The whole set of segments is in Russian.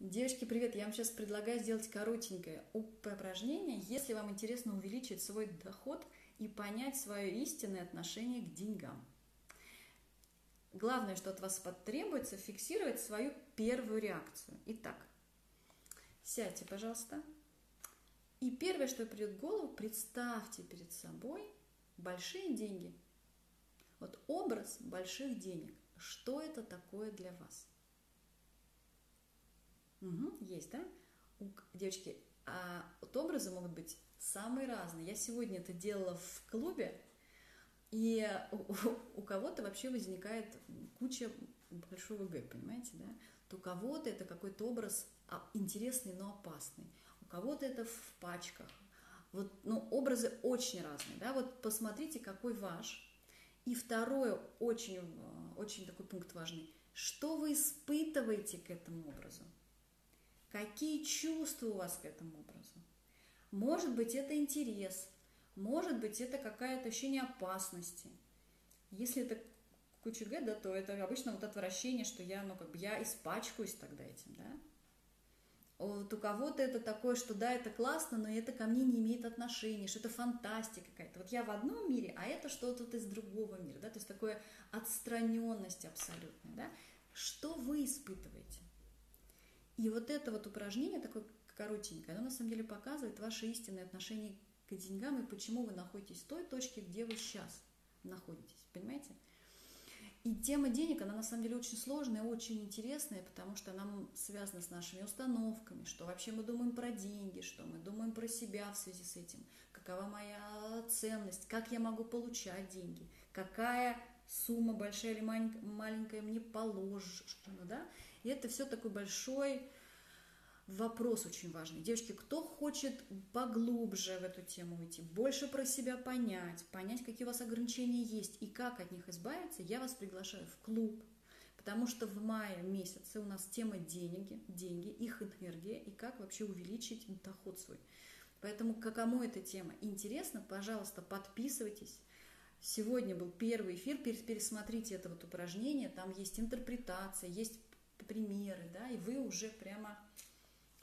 Девочки, привет! Я вам сейчас предлагаю сделать коротенькое упражнение, если вам интересно увеличить свой доход и понять свое истинное отношение к деньгам. Главное, что от вас потребуется, фиксировать свою первую реакцию. Итак, сядьте, пожалуйста. И первое, что придет в голову, представьте перед собой большие деньги. Вот образ больших денег. Что это такое для вас? Угу, есть, да? Девочки, а вот образы могут быть самые разные. Я сегодня это делала в клубе, и у кого-то вообще возникает куча большого Г, понимаете, да? То у кого-то это какой-то образ интересный, но опасный. У кого-то это в пачках. Вот, ну, образы очень разные, да? Вот посмотрите, какой ваш. И второе, очень такой пункт важный. Что вы испытываете к этому образу? Какие чувства у вас к этому образу? Может быть, это интерес, может быть, это какое-то ощущение опасности. Если это куча Г, да, то это обычно вот отвращение, что я испачкаюсь тогда этим, да? Вот у кого-то это такое, что да, это классно, но это ко мне не имеет отношения, что это фантастика какая-то. Вот я в одном мире, а это что-то из другого мира, да? То есть такая отстраненность абсолютная, да? Что вы испытываете? И вот это вот упражнение, такое коротенькое, оно на самом деле показывает ваше истинное отношение к деньгам и почему вы находитесь в той точке, где вы сейчас находитесь, понимаете? И тема денег, она на самом деле очень сложная, очень интересная, потому что она связана с нашими установками, что вообще мы думаем про деньги, что мы думаем про себя в связи с этим, какова моя ценность, как я могу получать деньги, какая сумма большая или маленькая мне положена, да? И это все такой большой вопрос очень важный. Девочки, кто хочет поглубже в эту тему уйти, больше про себя понять, какие у вас ограничения есть и как от них избавиться, я вас приглашаю в клуб, потому что в мае месяце у нас тема деньги, их энергия и как вообще увеличить доход свой. Поэтому, кому эта тема интересна, пожалуйста, подписывайтесь. Сегодня был первый эфир, пересмотрите это вот упражнение, там есть интерпретация, есть примеры, да, и вы уже прямо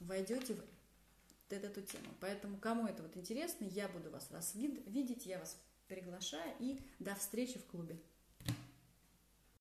войдете в эту тему. Поэтому, кому это вот интересно, я буду вас видеть, я вас приглашаю, и до встречи в клубе.